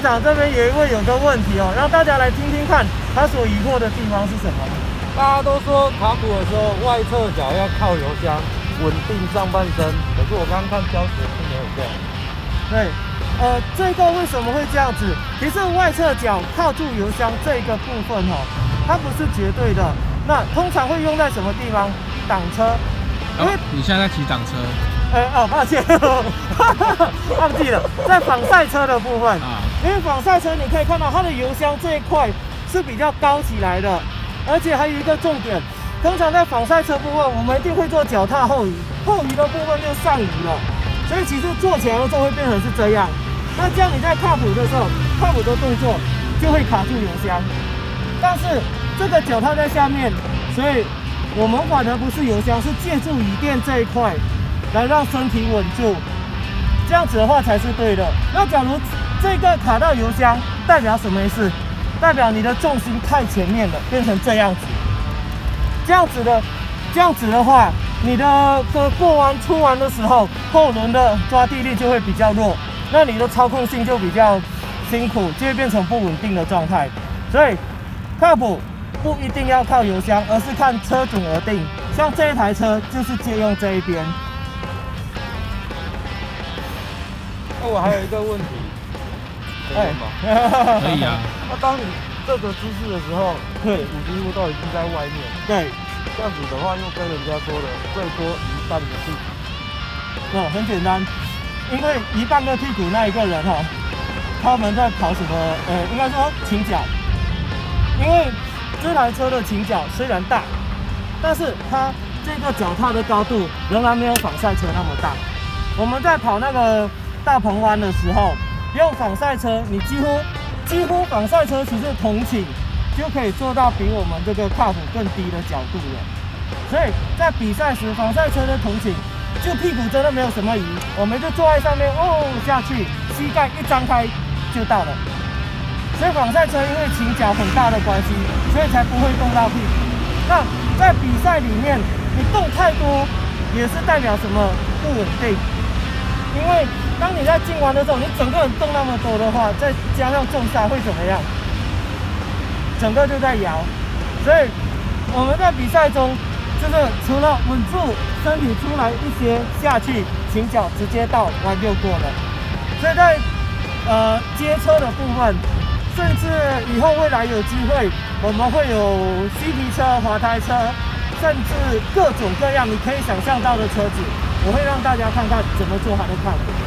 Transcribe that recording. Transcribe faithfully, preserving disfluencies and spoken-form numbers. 市长这边有一位有个问题哦，让大家来听听看，他所疑惑的地方是什么？大家都说跑步的时候外侧脚要靠油箱，稳定上半身。可是我刚刚看标识是没有这样。对，呃，这个为什么会这样子？其实外侧脚靠住油箱这个部分哦，它不是绝对的。那通常会用在什么地方？挡车。因为、哦、你现在在骑挡车。 哎、欸、哦，抱歉，忘记了，在仿赛车的部分，因为仿赛车你可以看到它的油箱这一块是比较高起来的，而且还有一个重点，通常在仿赛车部分，我们一定会做脚踏后移，后移的部分就上移了，所以其实做起来的时候会变成是这样。那这样你在靠谱的时候，靠谱的动作就会卡住油箱，但是这个脚踏在下面，所以我们反而不是油箱，是借助椅垫这一块。 来让身体稳住，这样子的话才是对的。那假如这个卡到油箱，代表什么意思？代表你的重心太前面了，变成这样子。这样子的，这样子的话，你的过弯出弯的时候，后轮的抓地力就会比较弱，那你的操控性就比较辛苦，就会变成不稳定的状态。所以靠谱不一定要靠油箱，而是看车主而定。像这一台车就是借用这一边。 那我还有一个问题，可以吗？可以啊。那当你这个姿势的时候，对，五十度到底是在外面。对，这样子的话，又跟人家说了，最多一半的屁股。哦，很简单，因为一半的屁股那一个人哈、哦，他们在跑什么？呃，应该说倾角。因为这台车的倾角虽然大，但是它这个脚踏的高度仍然没有仿赛车那么大。我们在跑那个。 大鹏湾的时候，用仿赛车，你几乎几乎仿赛车其实同倾就可以做到比我们这个靠谱更低的角度了。所以在比赛时，仿赛车的同倾，就屁股真的没有什么移，我们就坐在上面哦下去，膝盖一张开就到了。所以仿赛车因为倾角很大的关系，所以才不会动到屁股。那在比赛里面，你动太多也是代表什么不稳定，因为。 当你在进弯的时候，你整个人动那么多的话，再加上重刹会怎么样？整个就在摇。所以我们在比赛中，就是除了稳住身体出来一些下去，倾角直接到弯就过了。所以在呃接车的部分，甚至以后未来有机会，我们会有西皮车、滑胎车，甚至各种各样你可以想象到的车子，我会让大家看看怎么做它的靠谱。